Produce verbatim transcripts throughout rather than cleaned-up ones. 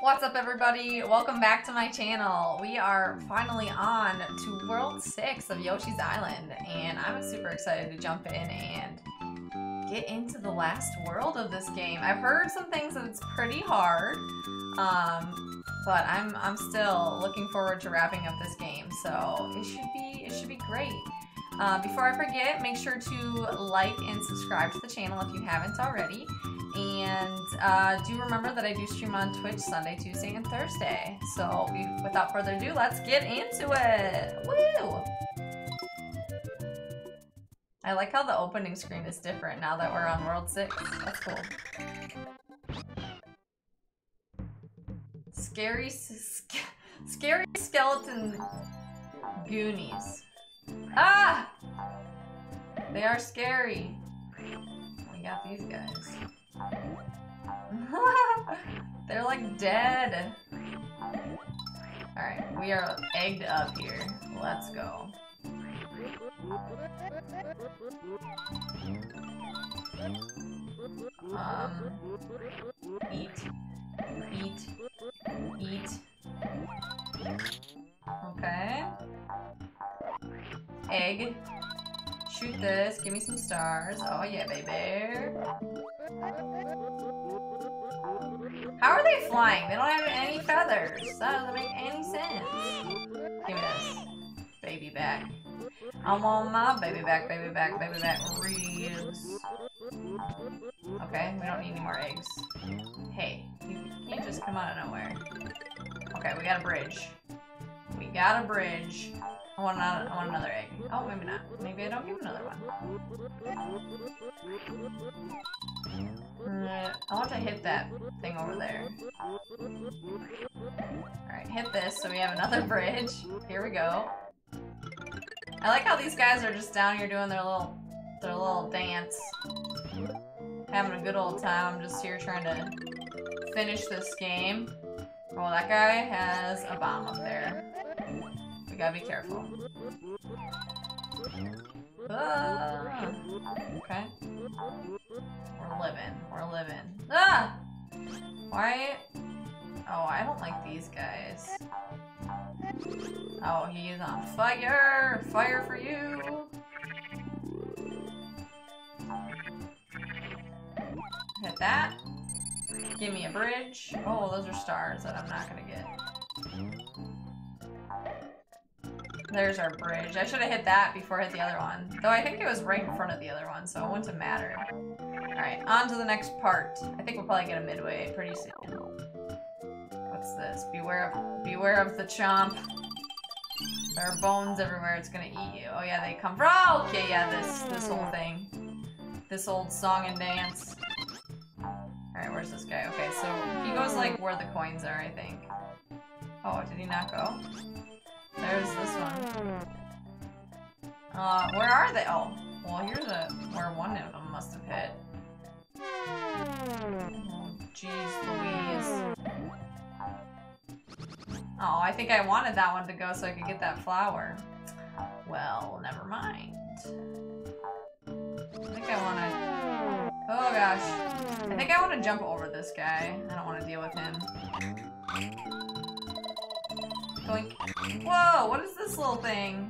What's up, everybody? Welcome back to my channel. We are finally on to World six of Yoshi's Island, and I'm super excited to jump in and get into the last world of this game. I've heard some things that it's pretty hard, um, but I'm, I'm still looking forward to wrapping up this game, so it should be, it should be great. Uh, before I forget, make sure to like and subscribe to the channel if you haven't already. And uh, do remember that I do stream on Twitch Sunday, Tuesday, and Thursday. So we, without further ado, let's get into it! Woo! I like how the opening screen is different now that we're on World six. That's cool. Scary, sc scary skeleton goonies. Ah! They are scary. We got these guys. They're like dead. Alright, we are egged up here. Let's go. Um, eat. Eat. Eat. Okay. Egg. Shoot this. Give me some stars. Oh yeah, baby. How are they flying? They don't have any feathers. That doesn't make any sense. Give me this. Baby back. I'm on my baby back, baby back, baby back. Reeves. Okay, we don't need any more eggs. Hey, you can't just come out of nowhere. Okay, we got a bridge. We got a bridge. I want, another, I want another egg. Oh, maybe not. Maybe I don't give another one. Mm, I want to hit that thing over there. Alright, hit this so we have another bridge. Here we go. I like how these guys are just down here doing their little, their little dance. Having a good old time. I'm just here trying to finish this game. Well, that guy has a bomb up there. You gotta be careful. Ah, okay. We're living. We're living. Ah! Why? Oh, I don't like these guys. Oh, he is on fire! Fire for you! Hit that. Give me a bridge. Oh, those are stars that I'm not gonna get. There's our bridge. I should have hit that before I hit the other one. Though I think it was right in front of the other one, so it wouldn't matter. Alright, on to the next part. I think we'll probably get a midway pretty soon. What's this? Beware of, beware of the chomp. There are bones everywhere. It's gonna eat you. Oh yeah, they come from- oh, okay, yeah, this, this whole thing. This old song and dance. Alright, where's this guy? Okay, so he goes like where the coins are, I think. Oh, did he not go? There's this one. Uh, where are they? Oh, well, here's a where one of them must have hit. Oh, jeez Louise. Oh, I think I wanted that one to go so I could get that flower. Well, never mind. I think I want to... oh, gosh. I think I want to jump over this guy. I don't want to deal with him. Going... whoa, what is this little thing?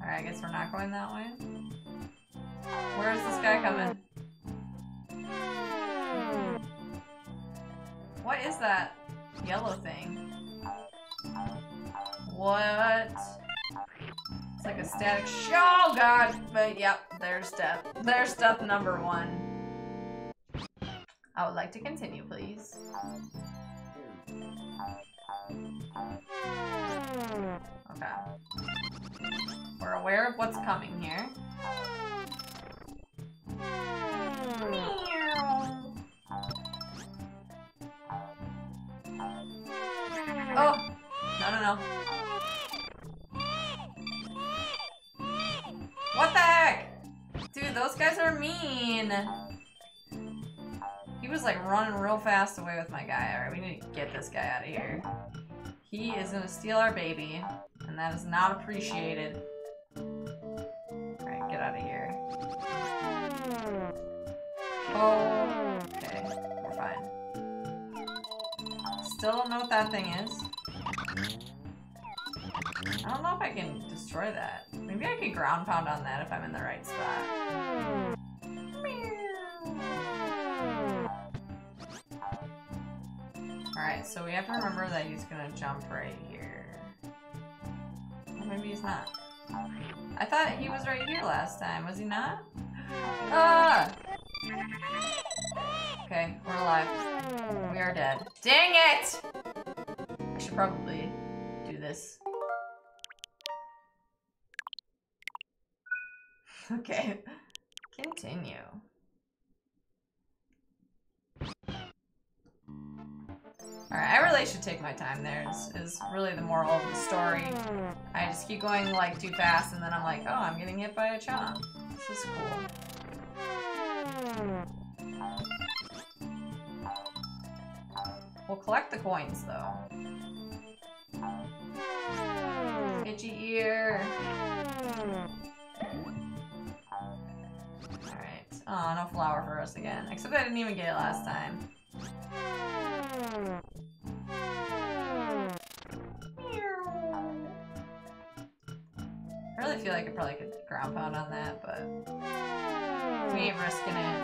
Alright, I guess we're not going that way. Where is this guy coming? What is that yellow thing? What? It's like a static show. Oh, God! But yep, there's death. There's death number one. I would like to continue, please. Okay. We're aware of what's coming here. Oh! No, no, no. What the heck? Dude, those guys are mean. He was like running real fast away with my guy. Alright, we need to get this guy out of here. He is gonna steal our baby, and that is not appreciated. Alright, get out of here. Oh, okay, we're fine. Still don't know what that thing is. I don't know if I can destroy that. Maybe I could ground pound on that if I'm in the right spot. Alright, so we have to remember that he's gonna jump right here. Or maybe he's not. I thought he was right here last time, was he not? Ah! Okay, we're alive. We are dead. Dang it! I should probably do this. Okay. Continue. Alright, I really should take my time there, is, is really the moral of the story. I just keep going, like, too fast, and then I'm like, oh, I'm getting hit by a chomp. This is cool. We'll collect the coins, though. Itchy ear! Alright. Oh, no flower for us again. Except I didn't even get it last time. I really feel like I probably could ground pound on that, but we ain't risking it.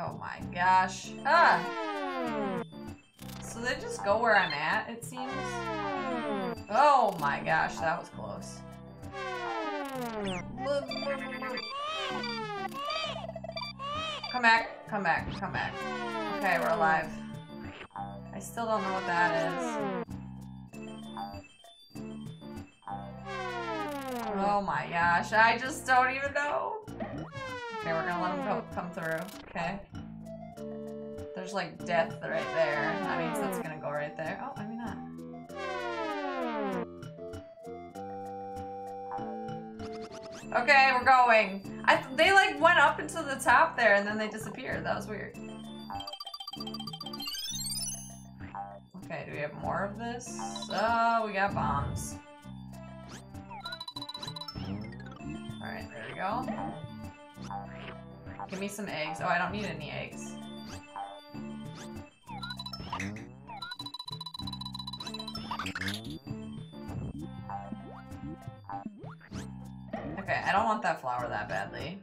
Oh my gosh. Ah! So they just go where I'm at, it seems. Oh my gosh, that was close. Come back, come back, come back. Okay, we're alive. I still don't know what that is. Oh my gosh, I just don't even know. Okay, we're gonna let him go, come through, okay? There's like death right there. That means that's gonna go right there. Oh, I mean not. Okay, we're going. I th they like went up into the top there and then they disappeared. That was weird. Okay, do we have more of this? Oh, we got bombs. Alright, there we go. Give me some eggs. Oh, I don't need any eggs. Okay, I don't want that flower that badly.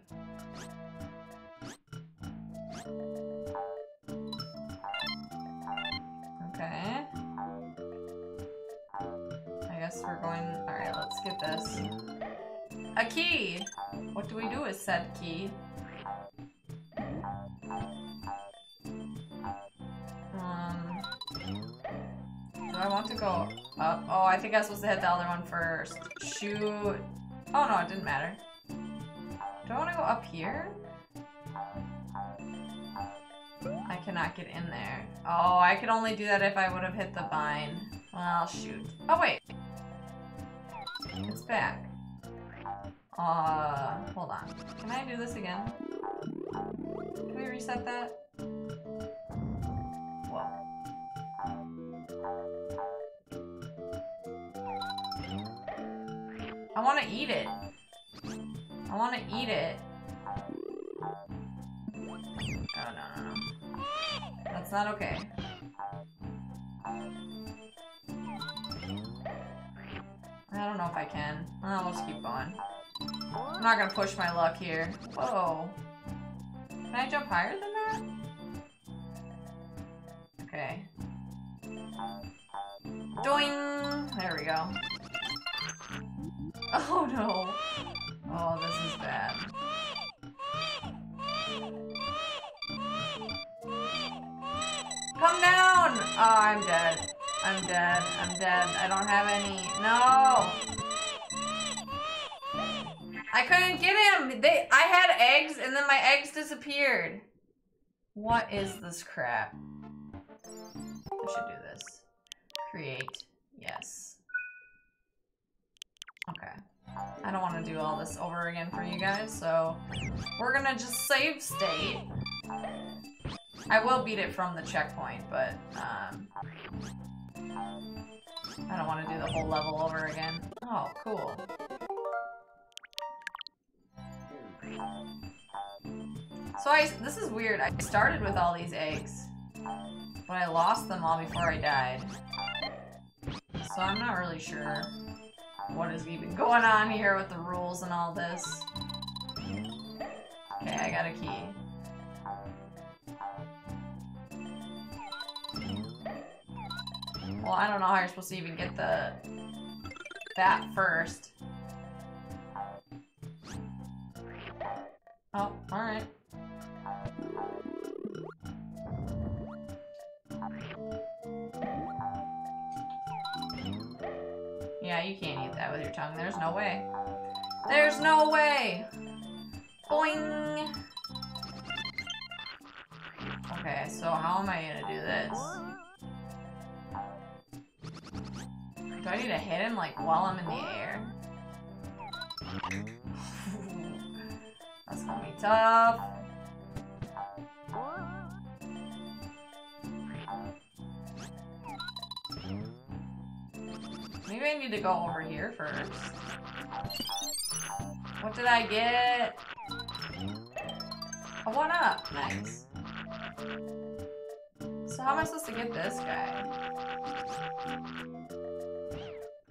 Okay. I guess we're going... Alright, let's get this. A key! What do we do with said key? Um... Do I want to go up? Oh, I think I was supposed to hit the other one first. Shoot! Oh no, it didn't matter. Do I want to go up here? I cannot get in there. Oh, I could only do that if I would have hit the vine. Well, shoot. Oh wait. It's back. Uh, hold on. Can I do this again? Can we reset that? I want to eat it. I want to eat it. Oh, no, no, no. That's not okay. I don't know if I can. Oh, we'll just keep going. I'm not going to push my luck here. Whoa. Can I jump higher than that? Okay. Doing. There we go. Oh no. Oh, this is bad. Come down! Oh, I'm dead. I'm dead. I'm dead. I don't have any. No! I couldn't get him! They- I had eggs and then my eggs disappeared. What is this crap? I should do this. Create. Yes. Okay. I don't want to do all this over again for you guys, so we're gonna just save state. I will beat it from the checkpoint, but um, I don't want to do the whole level over again. Oh, cool. So I, this is weird. I started with all these eggs, but I lost them all before I died. So I'm not really sure what is even going on here with the rules and all this. Okay, I got a key. Well, I don't know how you're supposed to even get the... that first. Oh, alright. Yeah, you can't eat that with your tongue. There's no way. There's no way! Boing! Okay, so how am I gonna do this? Do I need to hit him, like, while I'm in the air? That's gonna be tough. Maybe I need to go over here first. What did I get? A one up. Nice. So how am I supposed to get this guy?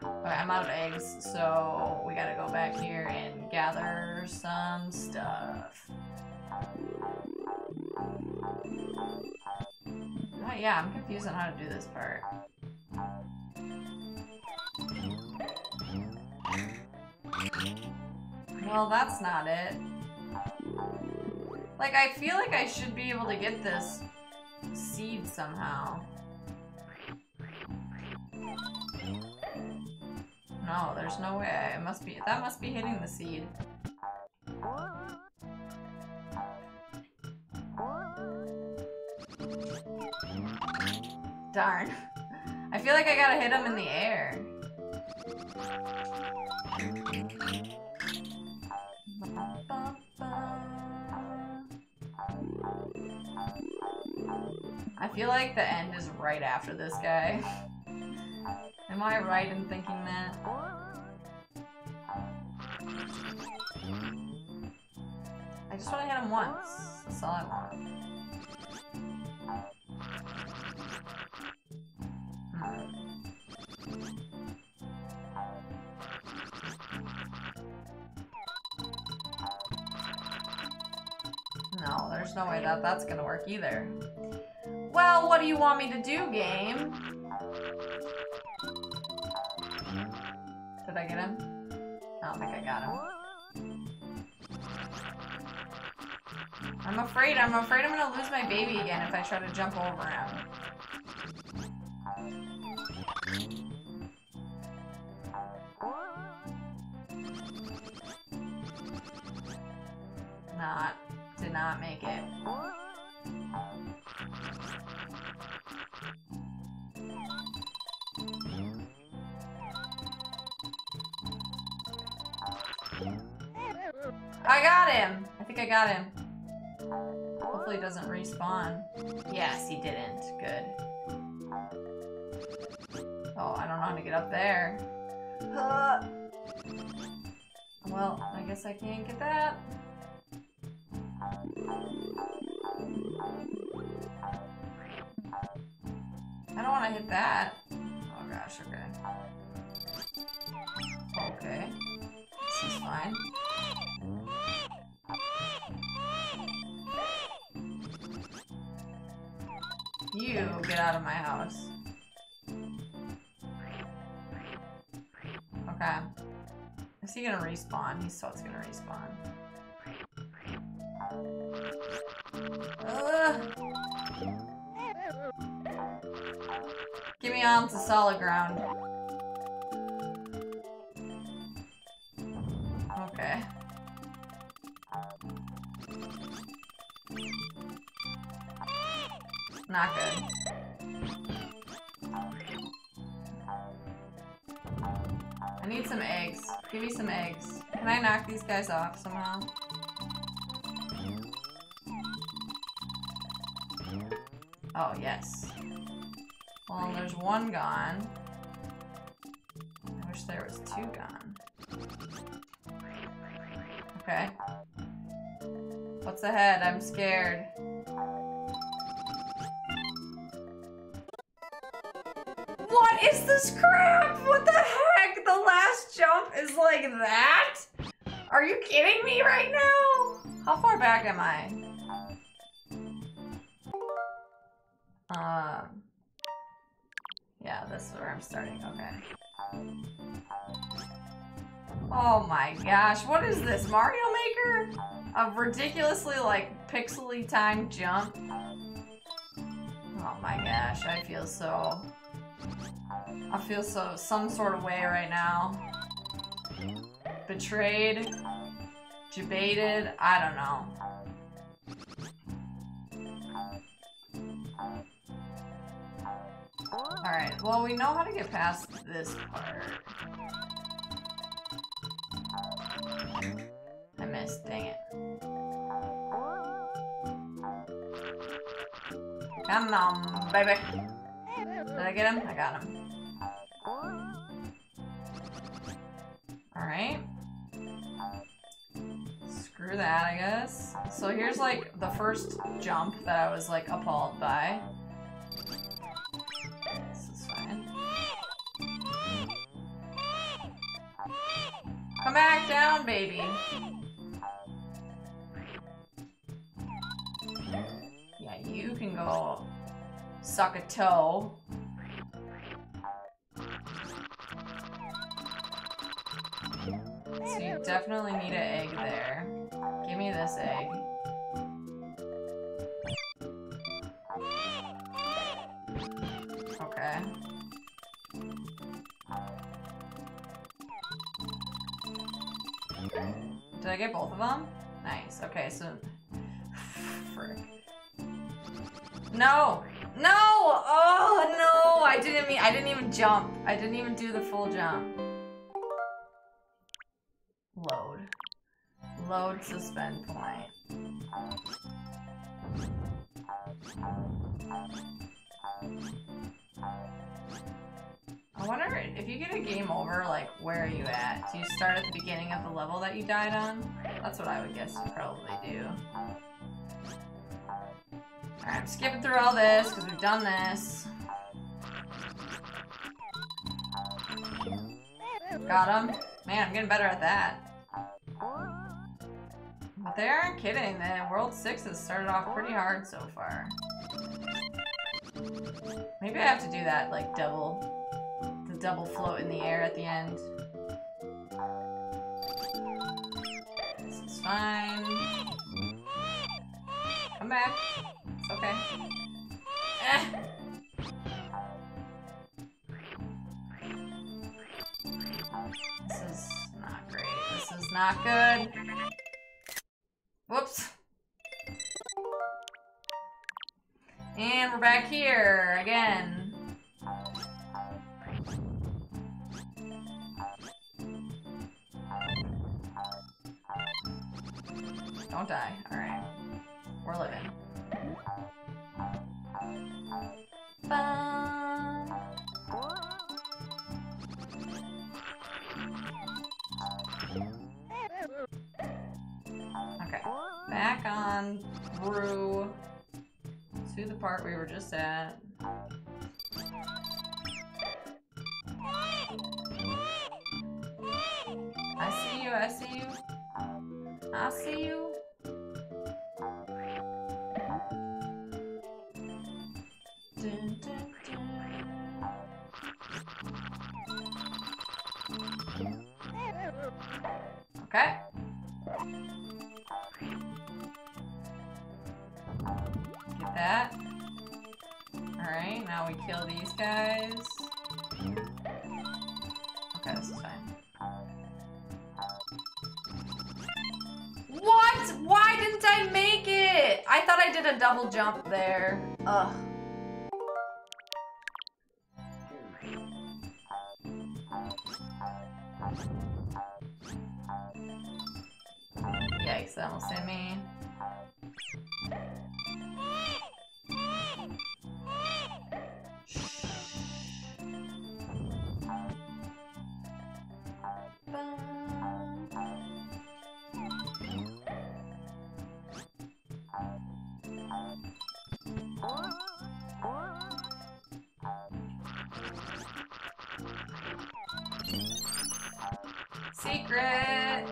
Okay, I'm out of eggs, so we gotta go back here and gather some stuff. Oh, yeah, I'm confused on how to do this part. Well, that's not it. Like, I feel like I should be able to get this seed somehow. No, there's no way. It must be- that must be hitting the seed. Darn. I feel like I gotta hit him in the air. I feel like the end is right after this guy. Am I right in thinking that? I just want to hit him once. That's all I want. No, there's no way that that's gonna work either. Well, what do you want me to do, game? Did I get him? I don't think I got him. I'm afraid, I'm afraid I'm gonna lose my baby again if I try to jump over him. Not, did not make it. I got him! I think I got him. Hopefully he doesn't respawn. Yes, he didn't. Good. Oh, I don't know how to get up there. Uh, well, I guess I can't get that. I don't want to hit that. Oh gosh, okay. Okay. This is fine. You get out of my house. Okay. Is he gonna respawn? He's so it's gonna respawn. Ugh. Get me on to solid ground. Okay. Not good. I need some eggs. Give me some eggs. Can I knock these guys off somehow? Oh, yes. Well, there's one gone. I wish there was two gone. Okay. What's ahead? I'm scared. What is this crap? What the heck? The last jump is like that? Are you kidding me right now? How far back am I? Uh, yeah, this is where I'm starting. Okay. Oh my gosh, what is this? Mario Maker? A ridiculously, like, pixely timed jump? Oh my gosh, I feel so... I feel so some sort of way right now. Betrayed? Debated? I don't know. Alright, well, we know how to get past this part. I missed, dang it. Come on, baby. Did I get him? I got him. Alright. Screw that, I guess. So here's like the first jump that I was like appalled by. This is fine. Come back down, baby. Yeah, you can go suck a toe. So you definitely need an egg there. Give me this egg. Okay. Did I get both of them? Nice. Okay, so... Frick. No! No! Oh, no! I didn't mean... I didn't even jump. I didn't even do the full jump. Load. Load suspend point. I wonder if you get a game over, like, where are you at? Do you start at the beginning of the level that you died on? That's what I would guess you probably do. Alright, I'm skipping through all this, because we've done this. Got him. Man, I'm getting better at that. But they aren't kidding, the World six has started off pretty hard so far. Maybe I have to do that, like, double... the double float in the air at the end. This is fine. Come back. It's okay. Eh. This is not great. This is not good. Whoops. And we're back here again. Don't die. Alright. We're living. Bye. Okay. Back on through to the part we were just at. I see you, I see you. I see you. Okay. Get that. Alright, now we kill these guys. Okay, this is fine. What? Why didn't I make it? I thought I did a double jump there. Ugh. Yikes, that almost hit me. secret.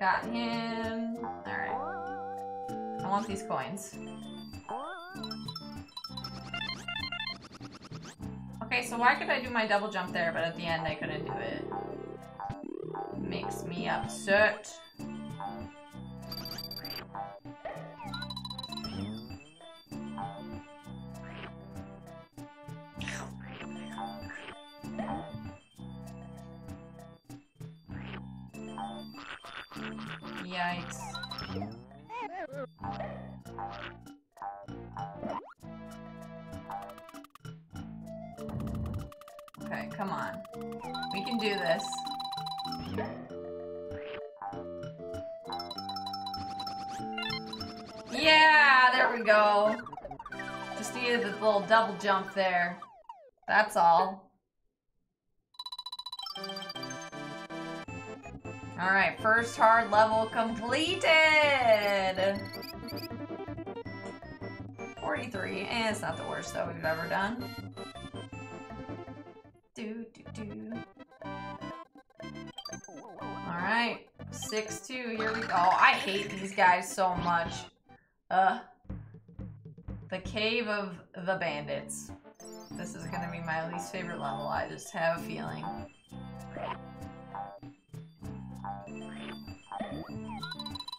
Got him. Alright. I want these coins. Okay, so why could I do my double jump there, but at the end I couldn't do it? Makes me upset. Yikes. Okay, come on. We can do this. Yeah, there we go. Just needed the little double jump there. That's all. Alright, first hard level completed! forty-three, and eh, it's not the worst though we've ever done. Do, do, do. Alright, six two, here we go. Oh, I hate these guys so much. Uh, the Cave of the Bandits. This is gonna be my least favorite level, I just have a feeling.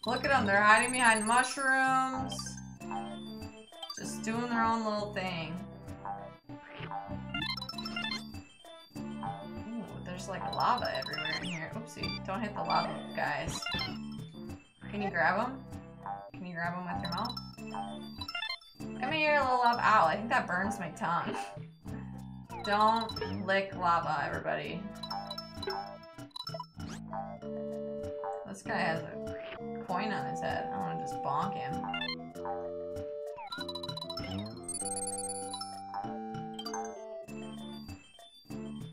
Look at them, they're hiding behind mushrooms. Just doing their own little thing. Ooh, there's like lava everywhere in here. Oopsie, don't hit the lava, guys. Can you grab them? Can you grab them with your mouth? Come here, little lava. Ow, I think that burns my tongue. Don't lick lava, everybody. This guy has a coin on his head. I want to just bonk him.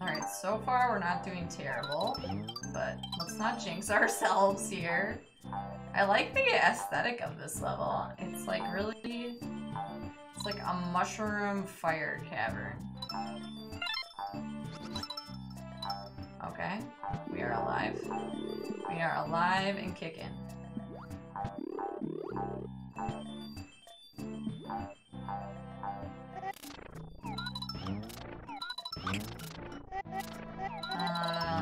Alright, so far we're not doing terrible, but let's not jinx ourselves here. I like the aesthetic of this level. It's like really... It's like a mushroom fire cavern. Okay, we are alive. We are alive and kicking. Uh,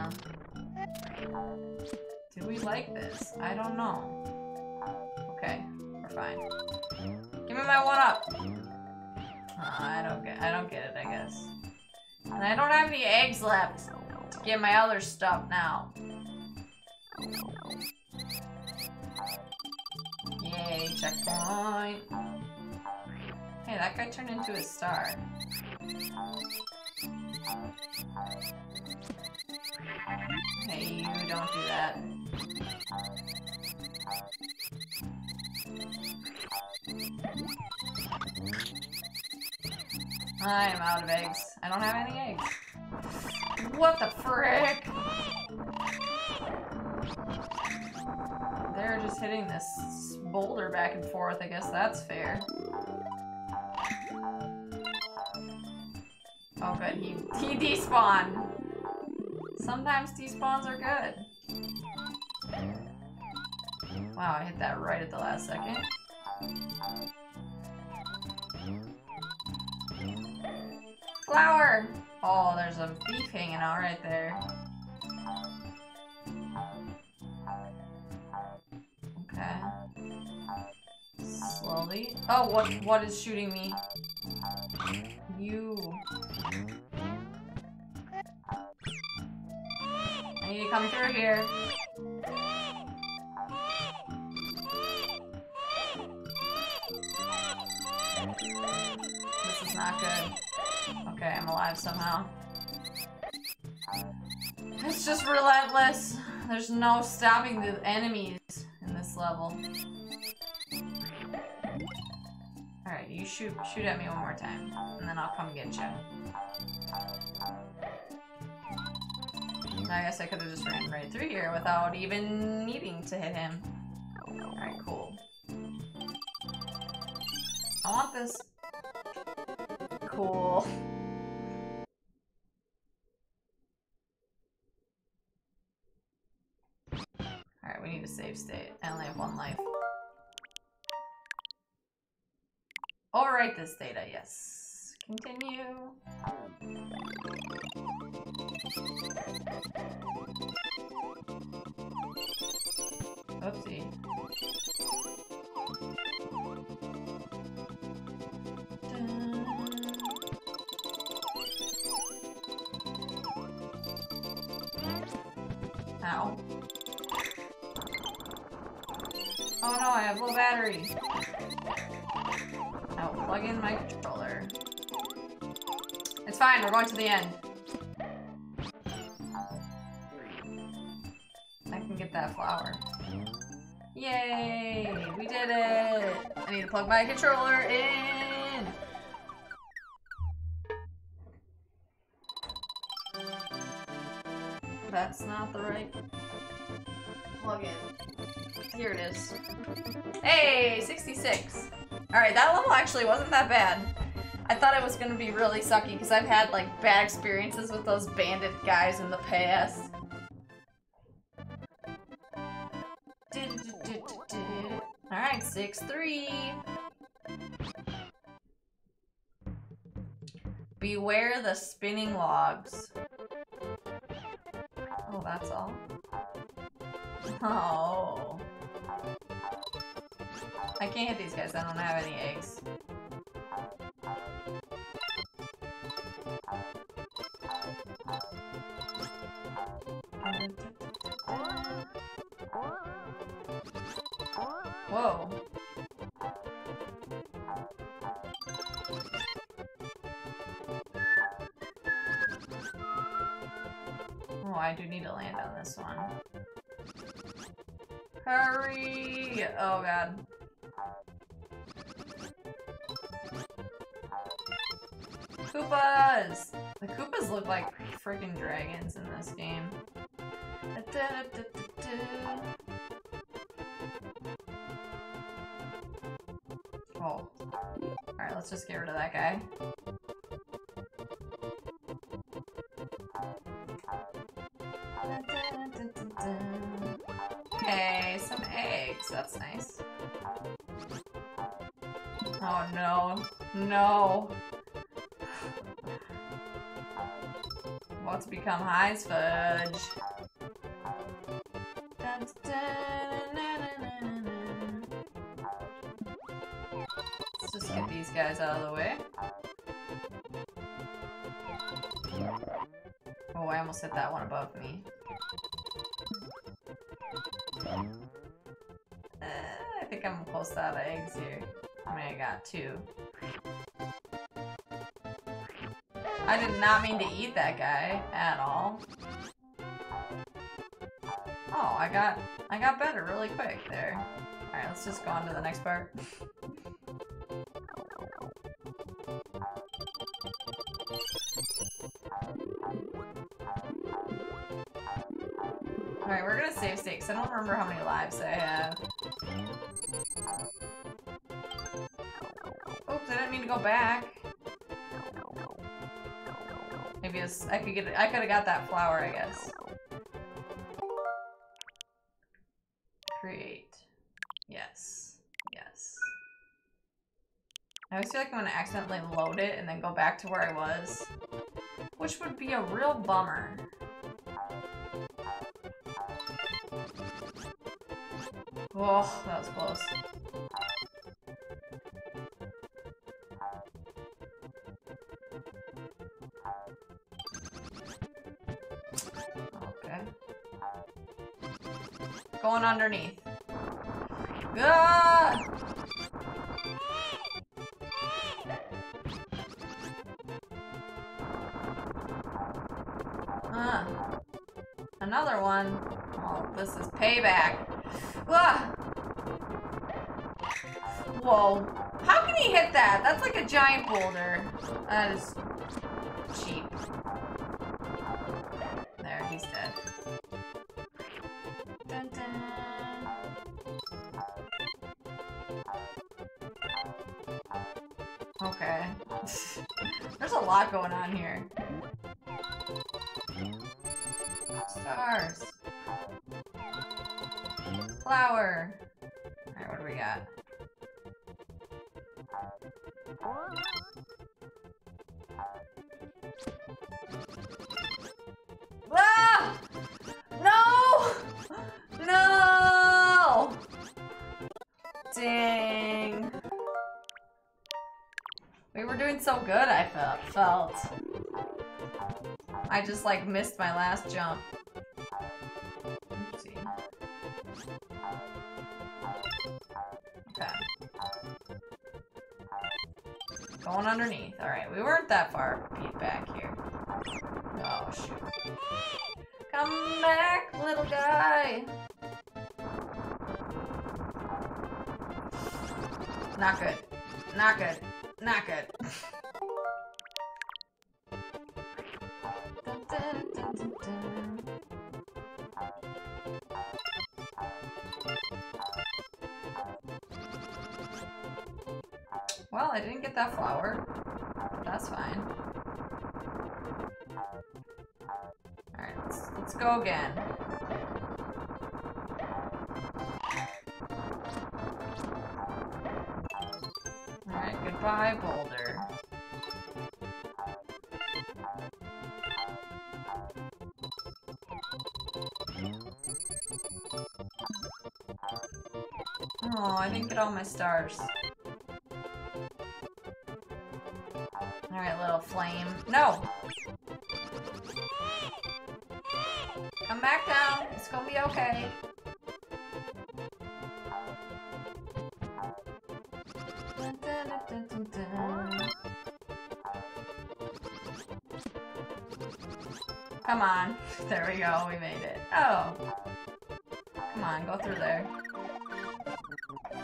do we like this? I don't know. Okay, we're fine. Give me my one up. Uh, I don't get. I don't get it. I guess. And I don't have any eggs left to get my other stuff now. Yay, checkpoint. Hey, that guy turned into a star. Hey, you don't do that. I'm out of eggs. I don't have any eggs. What the frick? They're just hitting this boulder back and forth. I guess that's fair. Oh good, he, he despawned. Sometimes despawns are good. Wow, I hit that right at the last second. Flower! Oh, there's a beef hanging out right there. Slowly. Oh, what what is shooting me? You. I need to come through here. This is not good. Okay, I'm alive somehow. It's just relentless. There's no stopping the enemies in this level. Alright, you shoot shoot at me one more time, and then I'll come get you. I guess I could have just ran right through here without even needing to hit him. Alright, cool. I want this. Cool. save state. I only have one life. Alright, this data, yes. Continue. Oopsie. Ow. Oh no, I have low battery. I'll plug in my controller. It's fine, we're going to the end. I can get that flower. Yay! We did it! I need to plug my controller in! That's not the right plug in. Here it is. Hey! sixty-six! Alright, that level actually wasn't that bad. I thought it was gonna be really sucky because I've had like bad experiences with those bandit guys in the past. Alright, six three. Beware the spinning logs. Oh, that's all. Oh. I can't hit these guys, I don't have any eggs. Whoa. Oh, I do need to land on this one. Hurry! Oh god. Koopas! The Koopas look like freaking dragons in this game. Oh. Alright, let's just get rid of that guy. Hey, some eggs. That's nice. Oh no. No! What's become High's Fudge? Let's just get these guys out of the way. Oh, I almost hit that one above me. Uh, I think I'm close out of eggs here. I mean, I got two. I did not mean to eat that guy at all. Oh, I got I got better really quick there. Alright, let's just go on to the next part. Alright, we're gonna save state because I don't remember how many lives I have. Oops, I didn't mean to go back. I could get it. I could have got that flower, I guess. Create. Yes. Yes. I always feel like I'm gonna accidentally load it and then go back to where I was, which would be a real bummer. Oh, that was close. Going underneath. Ah! Ah. Another one. Oh, this is payback. Ah! Whoa. How can he hit that? That's like a giant boulder. That is cheap. There, he's dead. Okay. There's a lot going on here. Stars. flower. Alright, what do we got? Ah! No! No! Dang. We were doing so good, I felt. I just, like, missed my last jump. Oopsie. Okay. Going underneath. Alright, we weren't that far back here. Oh, shoot. Come back, little guy! Not good. Not good. Not good. Dun, dun, dun, dun, dun. Well, I didn't get that flower. That's fine. Alright, let's, let's go again. Bye, boulder. Oh, I didn't get all my stars. Alright, little flame. No! Come back down. It's gonna be okay. Come on. There we go. We made it. Oh. Come on. Go through there.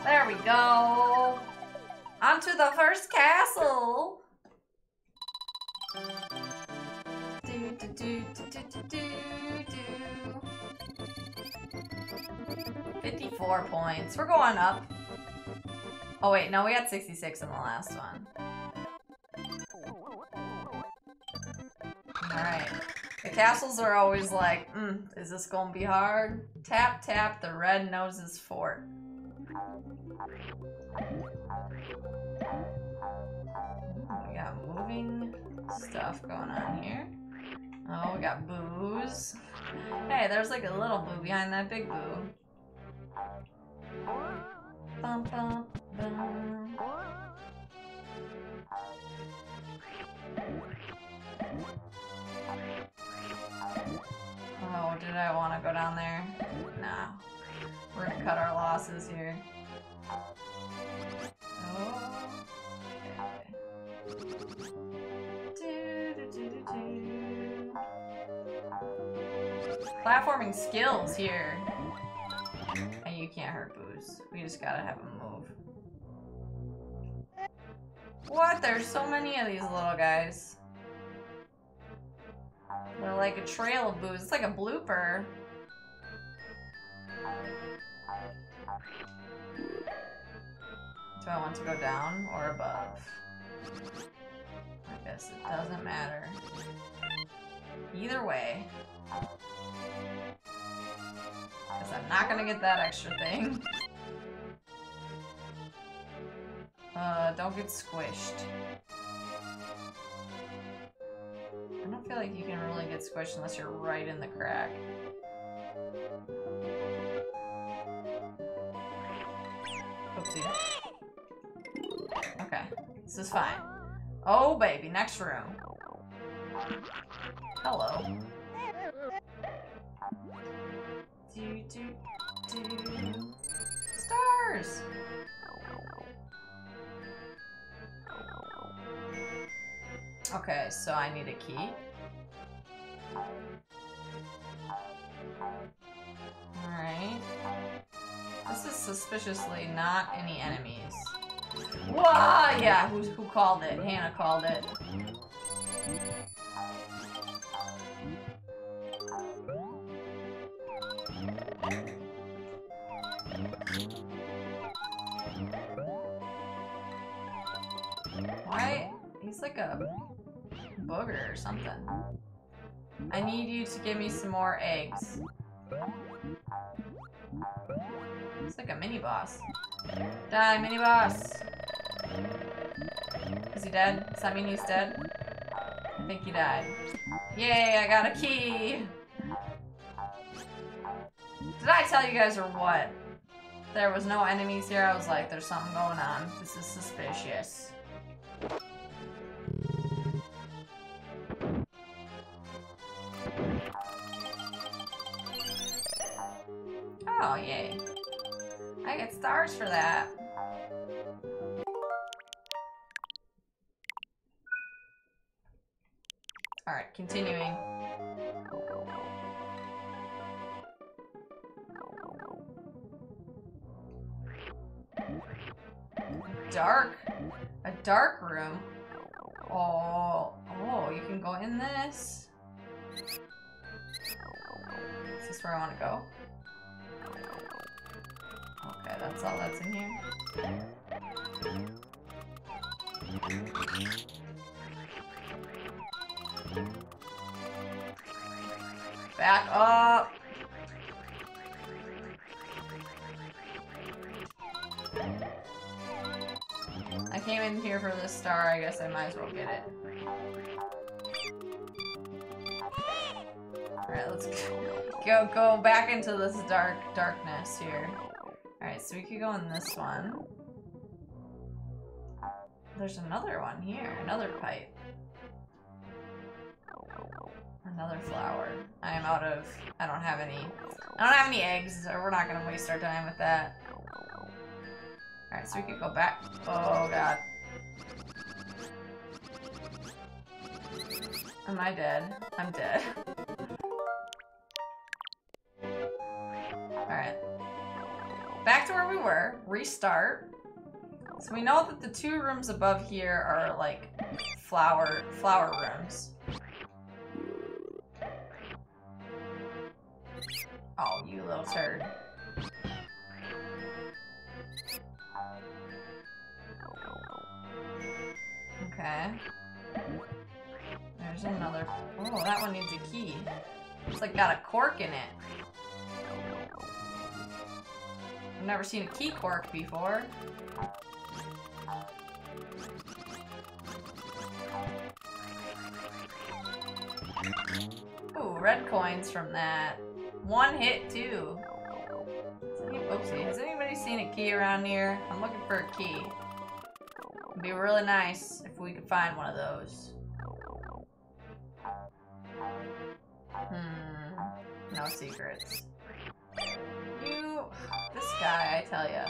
There we go. On to the first castle. Do, do, do, do, do, do, do. fifty-four points. We're going up. Oh, wait. No, we had sixty-six in the last one. Alright. The castles are always like, mm, is this gonna be hard? Tap, tap, the red nose's fort. We got moving stuff going on here. Oh, we got boos. Hey, there's like a little boo behind that big boo. Bum, bum, bum. Oh, did I want to go down there? Nah. We're gonna cut our losses here. Oh. Okay. Do, do, do, do, do. Platforming skills here. And you can't hurt Booze. We just gotta have him move. What? There's so many of these little guys. They're like a trail of booze. It's like a blooper. Do I want to go down or above? I guess it doesn't matter. Either way. Because I'm not going to get that extra thing. Uh, don't get squished. I don't feel like you can really get squished unless you're right in the crack. Oopsie. Okay, this is fine. Oh baby, next room. Hello. Do, do, do. Stars! Okay, so I need a key. Alright. This is suspiciously not any enemies. Whoa! Yeah, who, who called it? Hannah called it. Why? He's like a... booger or something. I need you to give me some more eggs. It's like a mini boss. Die, mini boss. Is he dead? Does that mean he's dead? I think he died. Yay, I got a key! Did I tell you guys or what? There was no enemies here. I was like, there's something going on. This is suspicious. Oh, yay. I get stars for that. Alright, continuing. Dark. A dark room. Oh, oh, you can go in this. Is this where I want to go? Okay, that's all that's in here. Back up! I came in here for this star, I guess I might as well get it. Alright, let's go. Go, go back into this dark darkness here. Alright, so we could go in this one. There's another one here. Another pipe. Another flower. I am out of... I don't have any... I don't have any eggs, so we're not gonna waste our time with that. Alright, so we could go back... Oh, God. Am I dead? I'm dead. Back to where we were. Restart. So we know that the two rooms above here are like flower flower rooms. Oh, you little turd. Okay. There's another. Oh, that one needs a key. It's like got a cork in it. I've never seen a key cork before. Ooh, red coins from that. One hit, too. Oopsie, has anybody seen a key around here? I'm looking for a key. It'd be really nice if we could find one of those. Hmm, no secrets. You, this guy, I tell ya.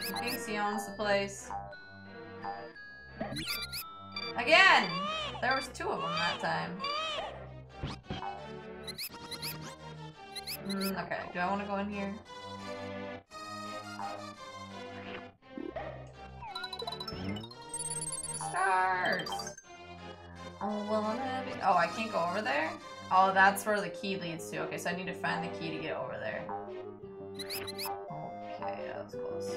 He thinks he owns the place. Again! There was two of them that time. Mm, okay, do I want to go in here? Stars! Oh, well, I'm gonna be- oh, I can't go over there? Oh, that's where the key leads to. Okay, so I need to find the key to get over there. Okay, that was close.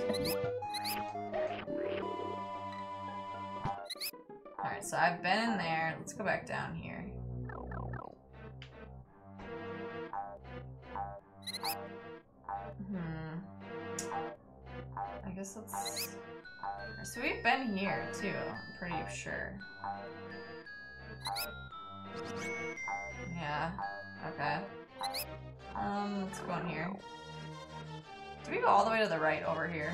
Alright, so I've been in there. Let's go back down here. Hmm. I guess let's... So we've been here, too. I'm pretty sure. Yeah, okay. Um, let's go in here. Do we go all the way to the right over here?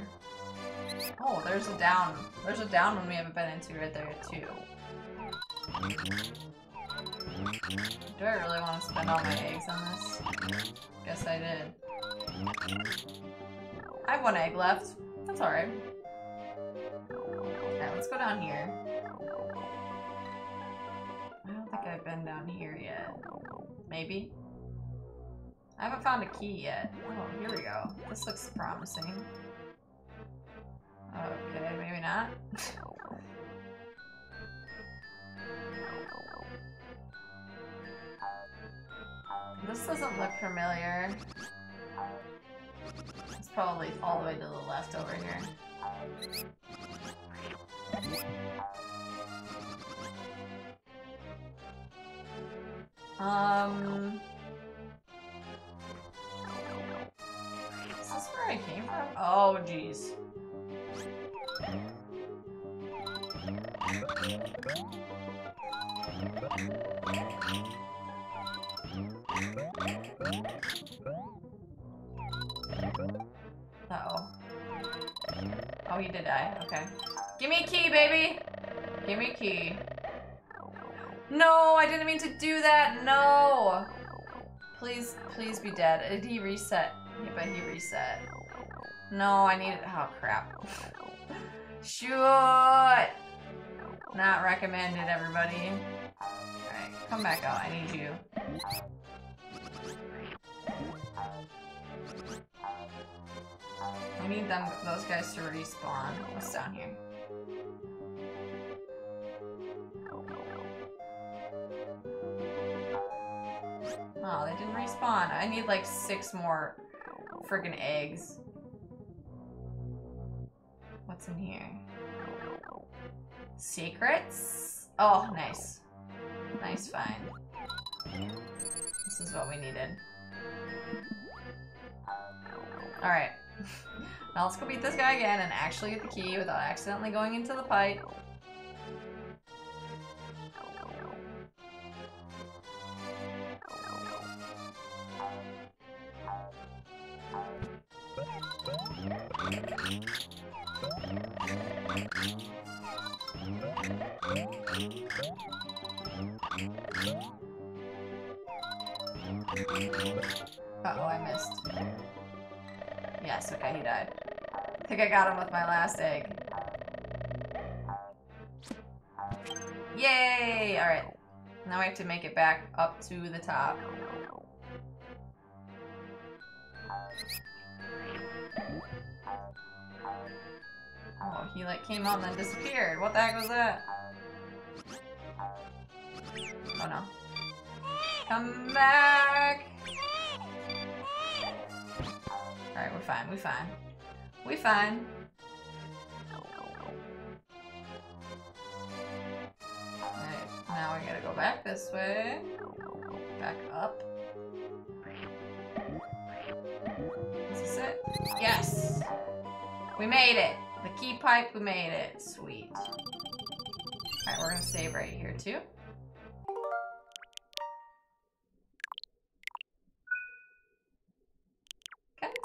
Oh, there's a down. There's a down one we haven't been into right there, too. Do I really want to spend all my eggs on this? Guess I did. I have one egg left. That's alright. Okay, let's go down here. I've been down here yet. Maybe? I haven't found a key yet. Oh, here we go. This looks promising. Okay, maybe not. This doesn't look familiar. It's probably all the way to the left over here. Um, is this allergies. Uh-oh. Oh, he did die. Okay. Give me a key, baby! Give me a key. No, I didn't mean to do that! No! Please, please be dead. Did he reset? Yeah, but he reset. No, I need it. Oh, crap. Shoot! Not recommended, everybody. Alright, come back out. I need you. I need them, those guys to respawn. What's down here? Oh, they didn't respawn. I need like six more friggin' eggs. What's in here? Secrets? Oh, nice. Nice find. This is what we needed. Alright. Now let's go beat this guy again and actually get the key without accidentally going into the pipe. Uh-oh, I missed. Yes, okay, he died. I think I got him with my last egg. Yay! Alright. Now we have to make it back up to the top. Oh, he like came out and then disappeared. What the heck was that? Oh no. Come back! Alright, we're fine, we're fine. We're fine. Alright, now we gotta go back this way. Back up. Is this it? Yes! We made it! The key pipe, we made it. Sweet. Alright, we're gonna save right here too.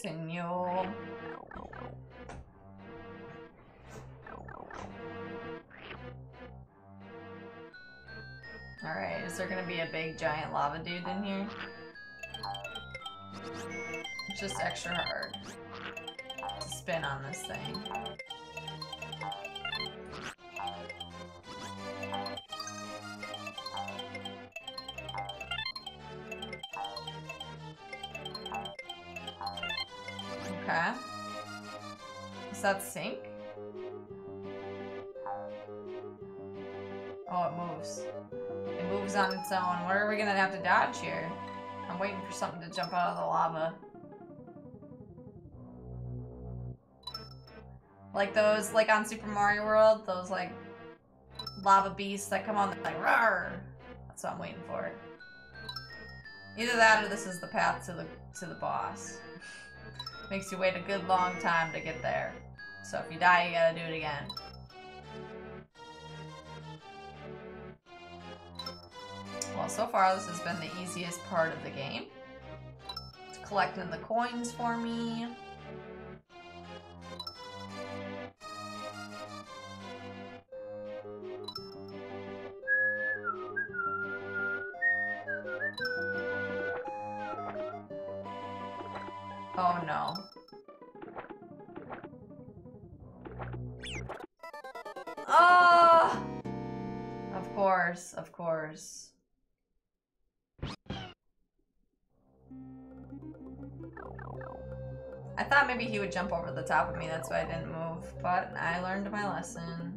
Continue. Alright, is there gonna be a big giant lava dude in here? It's just extra hard to spin on this thing. Okay. Is that sink? Oh, it moves. It moves on its own. What are we gonna have to dodge here? I'm waiting for something to jump out of the lava. Like those, like on Super Mario World, those like lava beasts that come on like rawr. That's what I'm waiting for. Either that or this is the path to the to the boss. Makes you wait a good long time to get there. So if you die, you gotta do it again. Well, so far this has been the easiest part of the game. It's collecting the coins for me. Oh no. Oh! Of course, of course. I thought maybe he would jump over the top of me, that's why I didn't move, but I learned my lesson.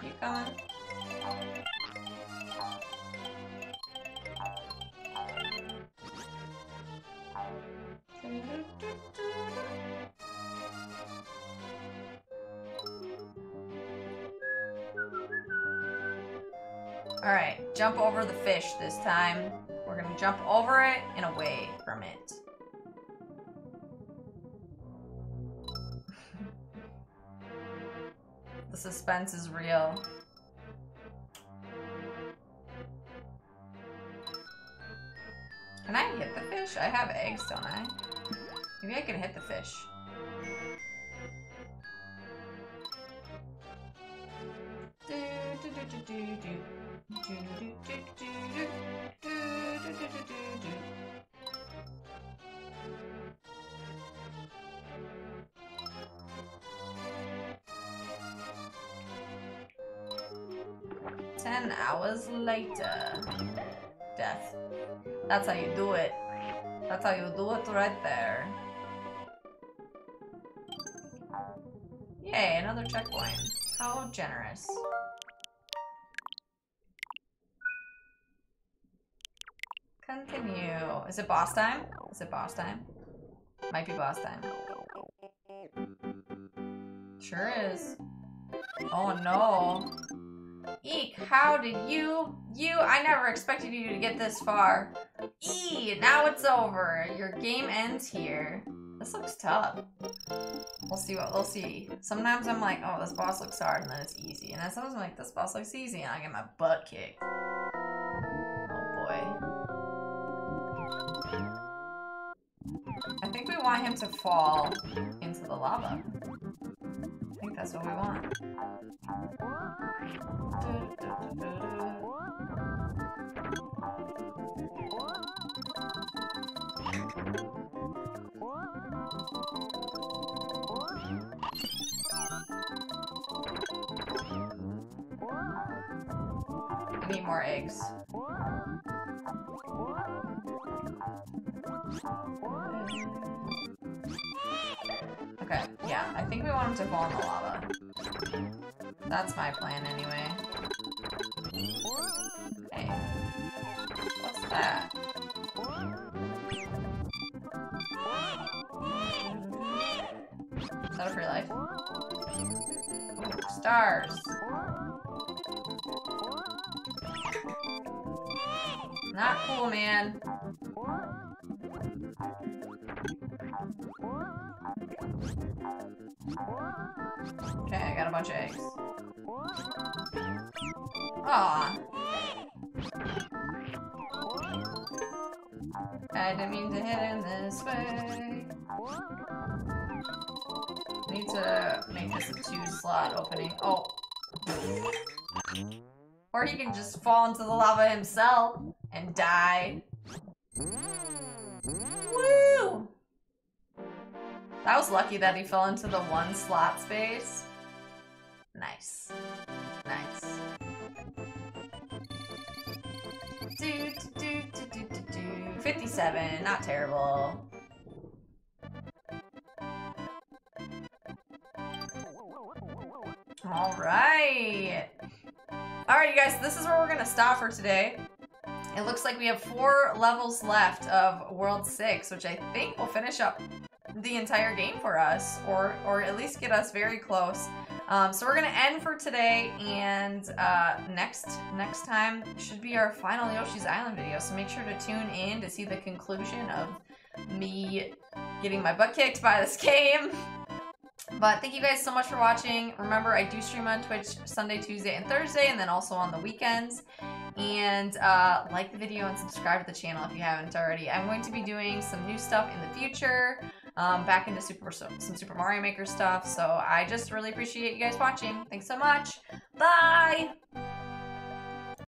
Keep going. Alright, jump over the fish this time. We're gonna jump over it and away from it. The suspense is real. Can I hit the fish? I have eggs, don't I? Maybe I can hit the fish. Ten hours later. Death. That's how you do it. That's how you do it right there. Yay, another checkpoint. How generous. Continue. Is it boss time? Is it boss time? Might be boss time. Sure is. Oh no. Eek, how did you... You... I never expected you to get this far. Eee, now it's over. Your game ends here. This looks tough. We'll see what... We'll see. Sometimes I'm like, oh, this boss looks hard, and then it's easy. And then sometimes I'm like, this boss looks easy, and I get my butt kicked. Oh, boy. I think we want him to fall into the lava. I think that's what we want. I need more eggs. Okay, yeah, I think we want him to fall in the lava. That's my plan anyway. Hey. What's that? Is that a free life? Ooh, stars! Not cool, man. Okay, I got a bunch of eggs. Aw. I didn't mean to hit him this way. Need to make this a two slot opening. Oh. Or he can just fall into the lava himself and die. Woo! That was lucky that he fell into the one slot space. Nice. Nice. Do, do, do, do, do, do. fifty-seven, not terrible. Alright. Alright, you guys, this is where we're gonna stop for today. It looks like we have four levels left of World six, which I think will finish up the entire game for us, or or at least get us very close. Um, so we're gonna end for today, and uh, next next time should be our final Yoshi's Island video. So make sure to tune in to see the conclusion of me getting my butt kicked by this game. But thank you guys so much for watching. Remember, I do stream on Twitch Sunday, Tuesday, and Thursday, and then also on the weekends. And uh, like the video and subscribe to the channel if you haven't already. I'm going to be doing some new stuff in the future. Um, back into super some Super Mario Maker stuff. So I just really appreciate you guys watching. Thanks so much. Bye!